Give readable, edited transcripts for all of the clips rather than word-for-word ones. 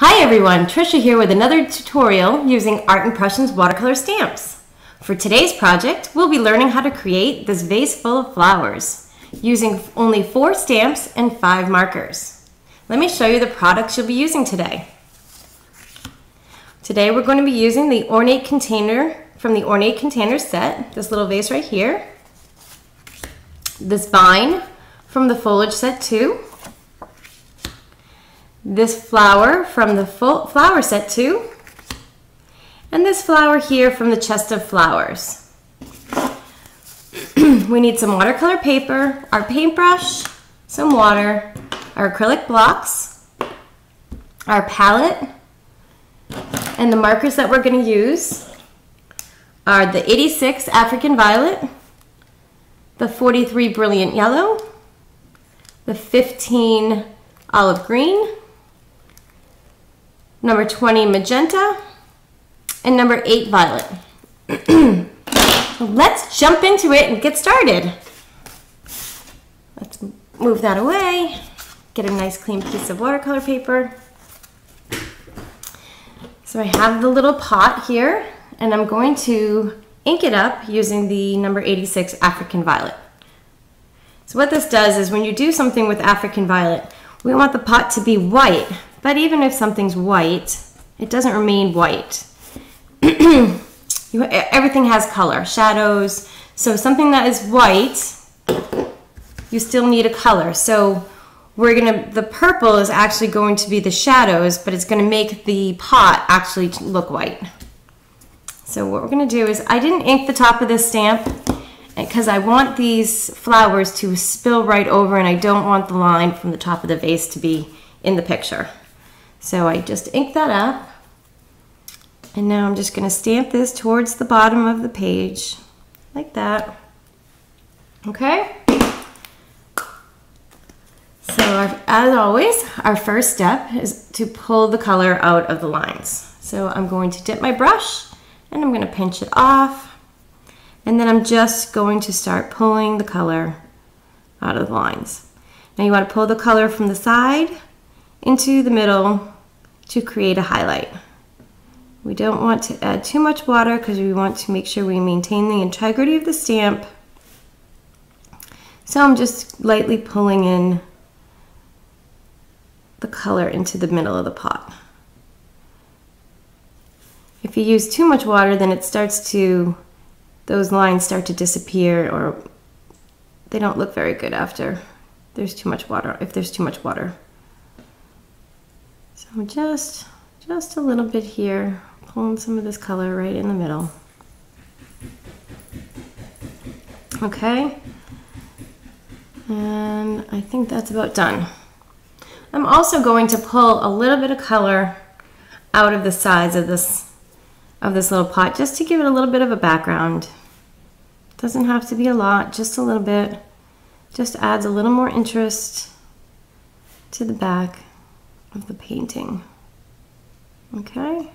Hi everyone, Trisha here with another tutorial using Art Impressions Watercolor Stamps. For today's project, we'll be learning how to create this vase full of flowers using only 4 stamps and 5 markers. Let me show you the products you'll be using today. Today we're going to be using the ornate container from the Ornate Container Set, this little vase right here, this vine from the Flower Set 2, this flower from the Flower Set 2, and this flower here from the Chest of Flowers. We need some watercolor paper, our paintbrush, some water, our acrylic blocks, our palette, and the markers that we're going to use are the 86 African Violet, the 43 Brilliant Yellow, the 15 Olive Green, number 20 Magenta, and number 8 Violet. Let's jump into it and get started. Let's move that away, get a nice clean piece of watercolor paper. So I have the little pot here, and I'm going to ink it up using the number 86 African Violet. So what this does is when you do something with African Violet, we want the pot to be white. But even if something's white, it doesn't remain white. Everything has color, shadows. So something that is white, you still need a color. So the purple is actually going to be the shadows, but it's gonna make the pot actually look white. So what we're gonna do is, I didn't ink the top of this stamp because I want these flowers to spill right over and I don't want the line from the top of the vase to be in the picture. So I just inked that up, and now I'm just going to stamp this towards the bottom of the page, like that. Okay? So as always, our first step is to pull the color out of the lines. So I'm going to dip my brush, and I'm going to pinch it off, and then I'm just going to start pulling the color out of the lines. Now you want to pull the color from the side into the middle to create a highlight. We don't want to add too much water because we want to make sure we maintain the integrity of the stamp. So I'm just lightly pulling in the color into the middle of the pot. If you use too much water, then it starts to, those lines start to disappear, or they don't look very good after there's too much water, if there's too much water. So just a little bit here, pulling some of this color right in the middle. Okay, and I think that's about done. I'm also going to pull a little bit of color out of the sides of this little pot, just to give it a little bit of a background. Doesn't have to be a lot, just a little bit. Just adds a little more interest to the back of the painting. Okay.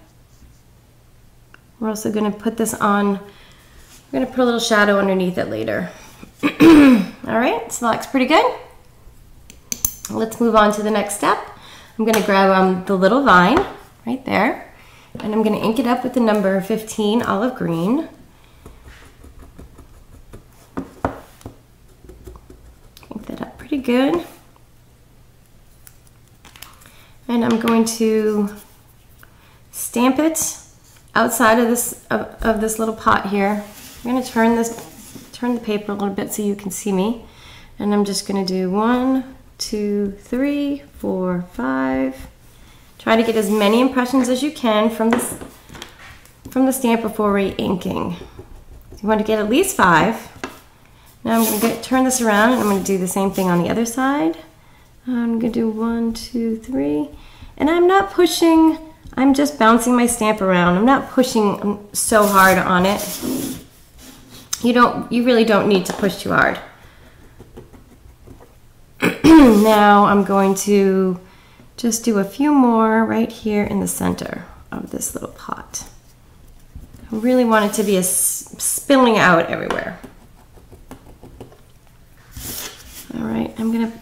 We're also going to put this on, we're going to put a little shadow underneath it later. All right, so that looks pretty good. Let's move on to the next step. I'm going to grab the little vine right there, and I'm going to ink it up with the number 15 Olive Green. Ink that up pretty good. And I'm going to stamp it outside of this little pot here. I'm going to turn the paper a little bit so you can see me. And I'm just going to do 1, 2, 3, 4, 5. Try to get as many impressions as you can from the stamp before re-inking. So you want to get at least 5. Now I'm going to turn this around, and I'm going to do the same thing on the other side. I'm going to do 1, 2, 3, and I'm not pushing, I'm just bouncing my stamp around. I'm not pushing so hard on it. You really don't need to push too hard. Now I'm going to just do a few more right here in the center of this little pot. I really want it to be spilling out everywhere. All right,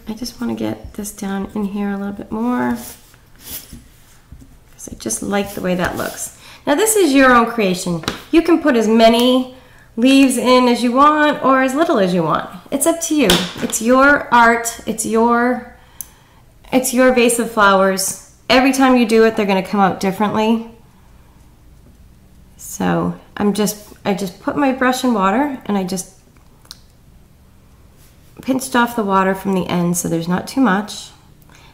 I just want to get this down in here a little bit more. just like the way that looks. Now this is your own creation. You can put as many leaves in as you want or as little as you want. It's up to you. It's your art. It's your vase of flowers. Every time you do it, they're going to come out differently. So I just put my brush in water and I just pinched off the water from the end so there's not too much.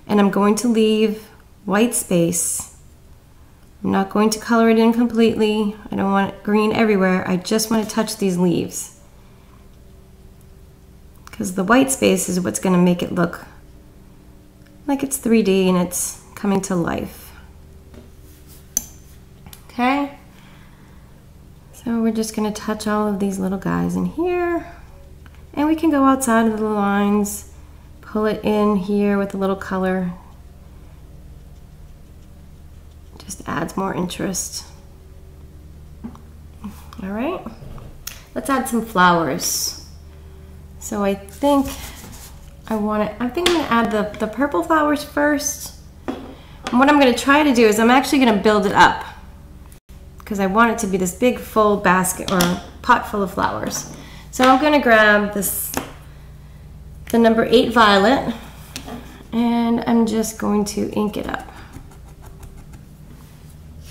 And I'm going to leave white space. I'm not going to color it in completely. I don't want it green everywhere. I just want to touch these leaves. Because the white space is what's going to make it look like it's 3D and it's coming to life. Okay? So we're just going to touch all of these little guys in here. And we can go outside of the lines, pull it in here with a little color. Just adds more interest. All right, let's add some flowers. So I think I'm gonna add the purple flowers first. And what I'm gonna try to do is I'm actually gonna build it up because I want it to be this big full basket or pot full of flowers. So I'm gonna grab this, the number 8 violet, and I'm just going to ink it up.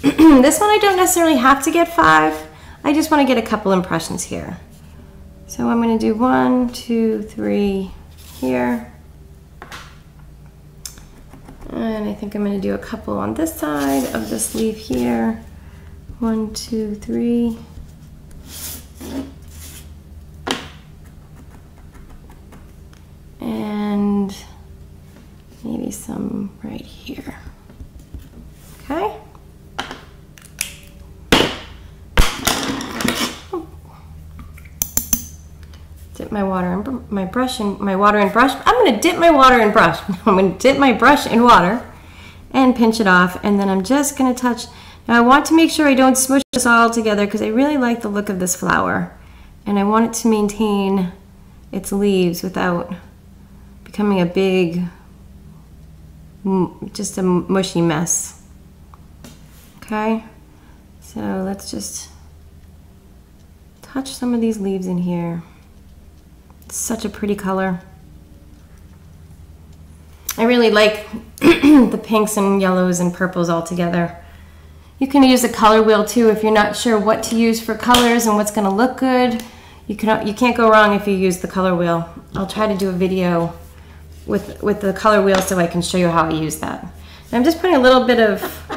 This one I don't necessarily have to get 5. I just want to get a couple impressions here. So I'm going to do 1, 2, 3 here. And I think I'm going to do a couple on this side of this leaf here. 1, 2, 3. And maybe some right here. Okay. I'm going to dip my brush in water and pinch it off, and then I'm just going to touch. Now I want to make sure I don't smoosh this all together because I really like the look of this flower and I want it to maintain its leaves without becoming a big, just a mushy mess. Okay, so let's just touch some of these leaves in here. Such a pretty color. I really like the pinks and yellows and purples all together. You can use a color wheel too if you're not sure what to use for colors and what's going to look good. You can't go wrong if you use the color wheel. I'll try to do a video with the color wheel so I can show you how I use that. And I'm just putting a little bit of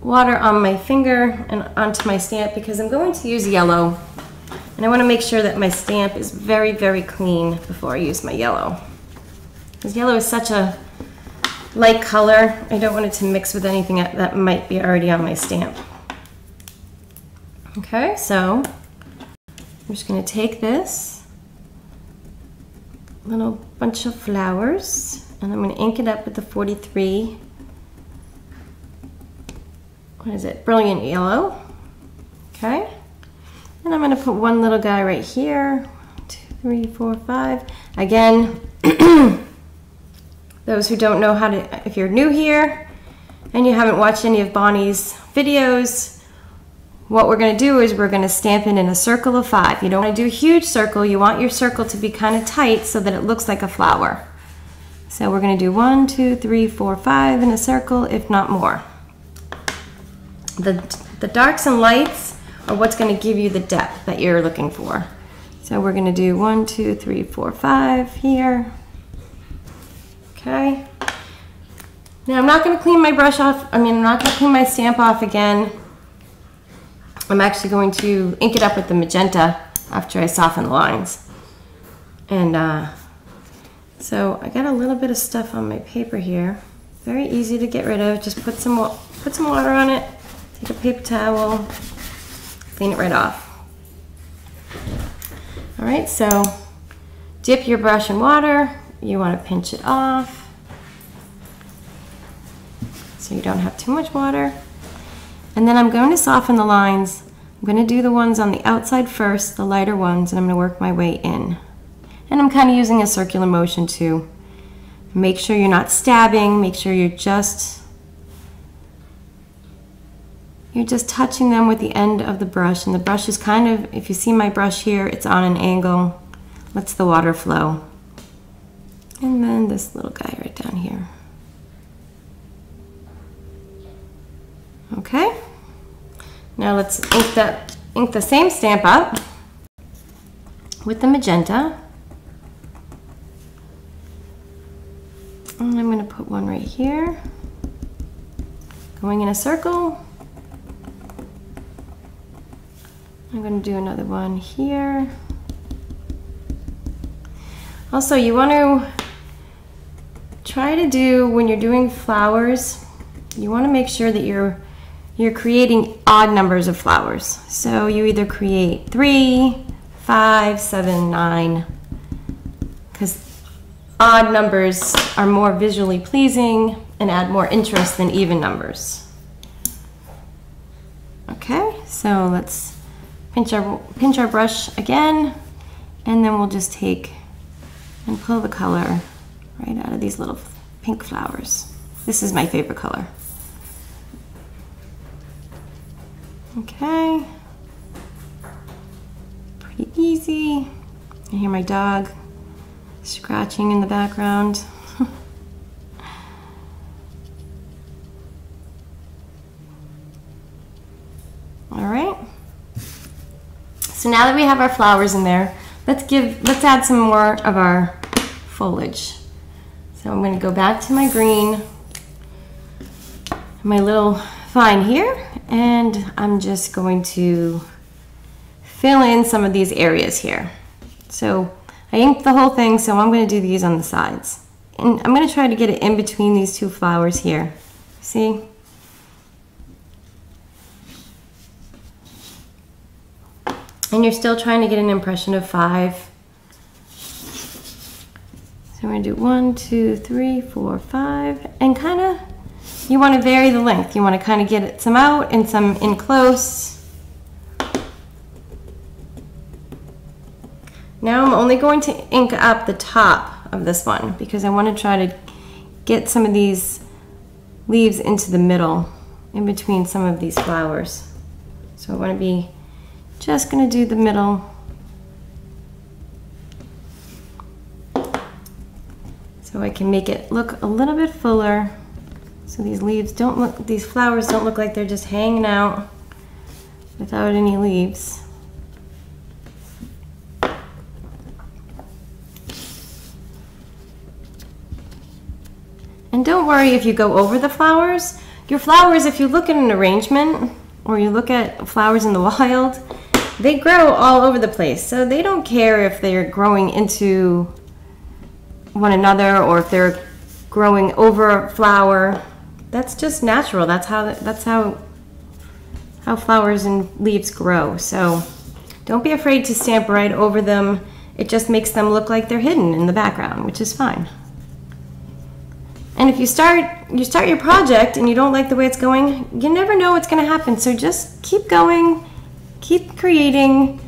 water on my finger and onto my stamp because I'm going to use yellow. And I want to make sure that my stamp is very, very clean before I use my yellow. Because yellow is such a light color, I don't want it to mix with anything that might be already on my stamp. Okay, so I'm just going to take this little bunch of flowers and I'm going to ink it up with the 43, what is it, Brilliant Yellow. Okay. And I'm going to put one little guy right here. 1, 2, 3, 4, 5. Again, those who don't know how to, if you're new here and you haven't watched any of Bonnie's videos, what we're going to do is we're going to stamp it in a circle of 5. You don't want to do a huge circle. You want your circle to be kind of tight so that it looks like a flower. So we're going to do 1, 2, 3, 4, 5 in a circle, if not more. The darks and lights or what's going to give you the depth that you're looking for. So we're going to do 1, 2, 3, 4, 5 here. Okay. Now I'm not going to clean my brush off. I'm not going to clean my stamp off again. I'm actually going to ink it up with the magenta after I soften the lines. And so I got a little bit of stuff on my paper here. Very easy to get rid of. Just put some water on it. Take a paper towel. Clean it right off. All right, so dip your brush in water. You want to pinch it off so you don't have too much water. And then I'm going to soften the lines. I'm going to do the ones on the outside first, the lighter ones, and I'm going to work my way in. And I'm kind of using a circular motion to make sure you're not stabbing, make sure you're just You're just touching them with the end of the brush, and the brush is kind of, if you see my brush here, it's on an angle. Lets the water flow. And then this little guy right down here. Okay. Now let's ink the same stamp up with the magenta. And I'm going to put one right here. Going in a circle. I'm going to do another one here. Also, you want to try to do, when you're doing flowers, you want to make sure that you're creating odd numbers of flowers. So you either create 3, 5, 7, 9, because odd numbers are more visually pleasing and add more interest than even numbers. Okay, so let's pinch our brush again, and then we'll just take and pull the color right out of these little pink flowers. This is my favorite color. Okay. Pretty easy. I hear my dog scratching in the background. All right. So now that we have our flowers in there, let's add some more of our foliage. So I'm going to go back to my green, my little vine here, and I'm just going to fill in some of these areas here. So I inked the whole thing, so I'm going to do these on the sides. And I'm going to try to get it in between these two flowers here. See? And you're still trying to get an impression of 5. So we're gonna do 1, 2, 3, 4, 5, and kinda, you wanna vary the length. You wanna kinda get some out and some in close. Now I'm only going to ink up the top of this one because I wanna try to get some of these leaves into the middle, in between some of these flowers. So I wanna be just going to do the middle. So I can make it look a little bit fuller. So these leaves don't look, these flowers don't look like they're just hanging out without any leaves. And don't worry if you go over the flowers. Your flowers, if you look at an arrangement or you look at flowers in the wild, they grow all over the place, so they don't care if they're growing into one another or if they're growing over flower. That's just natural. That's how flowers and leaves grow. So don't be afraid to stamp right over them. It just makes them look like they're hidden in the background, which is fine. And if you start your project and you don't like the way it's going, you never know what's going to happen. So just keep going. Keep creating,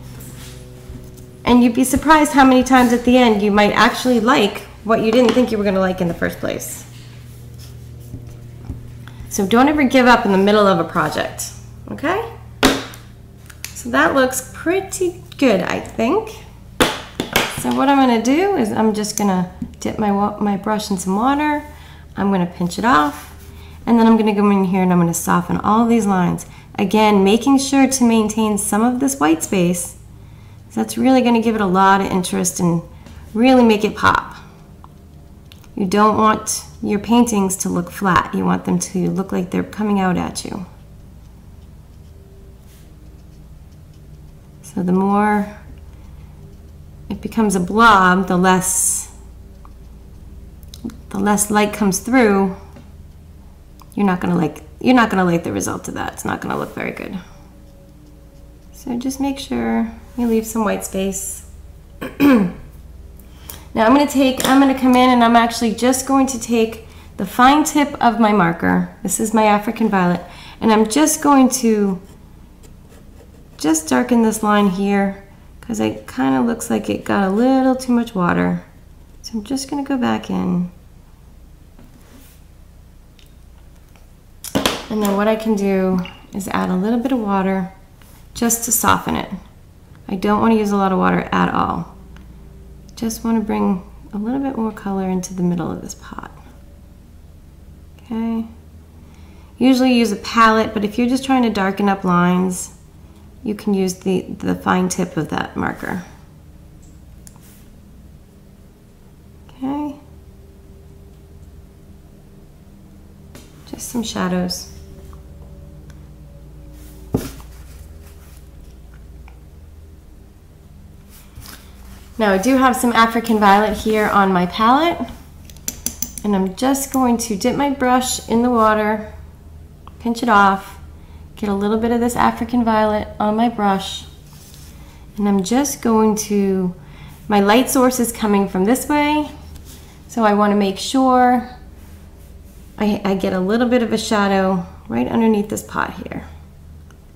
and you'd be surprised how many times at the end you might actually like what you didn't think you were going to like in the first place. So don't ever give up in the middle of a project, okay? So that looks pretty good, I think. So what I'm going to do is I'm just going to dip my brush in some water, I'm going to pinch it off, and then I'm going to go in here and I'm going to soften all these lines. Again, making sure to maintain some of this white space. So that's really going to give it a lot of interest and really make it pop. You don't want your paintings to look flat. You want them to look like they're coming out at you. So the more it becomes a blob, the less light comes through. You're not going to like the result of that. It's not going to look very good. So just make sure you leave some white space. Now I'm going to come in and I'm actually just going to take the fine tip of my marker. This is my African Violet. And I'm just going to just darken this line here because it kind of looks like it got a little too much water. So I'm just going to go back in. And then what I can do is add a little bit of water just to soften it. I don't want to use a lot of water at all. Just want to bring a little bit more color into the middle of this pot. Okay. Usually use a palette, but if you're just trying to darken up lines, you can use the fine tip of that marker. Okay. Just some shadows. Now I do have some African Violet here on my palette, and I'm just going to dip my brush in the water, pinch it off, get a little bit of this African Violet on my brush, and I'm just going to, my light source is coming from this way, so I want to make sure I get a little bit of a shadow right underneath this pot here.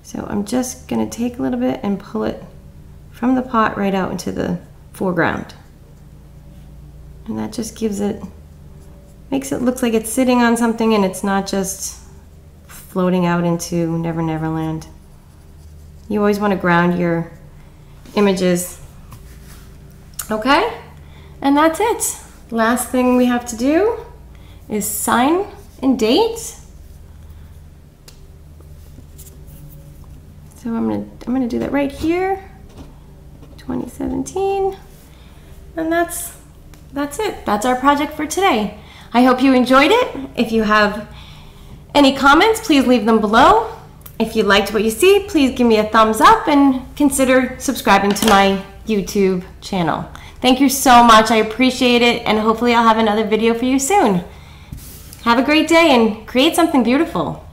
So I'm just going to take a little bit and pull it from the pot right out into the foreground, and that just gives it, makes it look like it's sitting on something and it's not just floating out into Never Never Land. You always want to ground your images. Okay, and that's it. Last thing we have to do is sign and date. So I'm gonna do that right here, 2017. And that's it. That's our project for today. I hope you enjoyed it. If you have any comments, please leave them below. If you liked what you see, please give me a thumbs up and consider subscribing to my YouTube channel. Thank you so much. I appreciate it, and hopefully I'll have another video for you soon. Have a great day and create something beautiful.